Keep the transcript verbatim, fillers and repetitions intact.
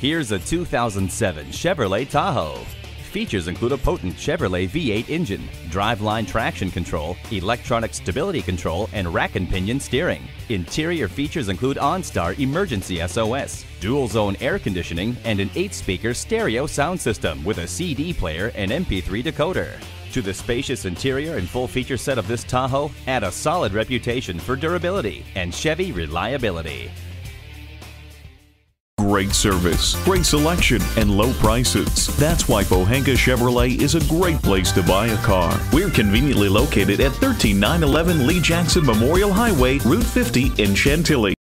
Here's a two thousand seven Chevrolet Tahoe. Features include a potent Chevrolet V eight engine, driveline traction control, electronic stability control, and rack and pinion steering. Interior features include OnStar emergency S O S, dual zone air conditioning, and an eight-speaker stereo sound system with a C D player and M P three decoder. To the spacious interior and full feature set of this Tahoe, add a solid reputation for durability and Chevy reliability. Great service, great selection, and low prices. That's why Pohanka Chevrolet is a great place to buy a car. We're conveniently located at thirteen nine eleven Lee Jackson Memorial Highway, Route fifty in Chantilly.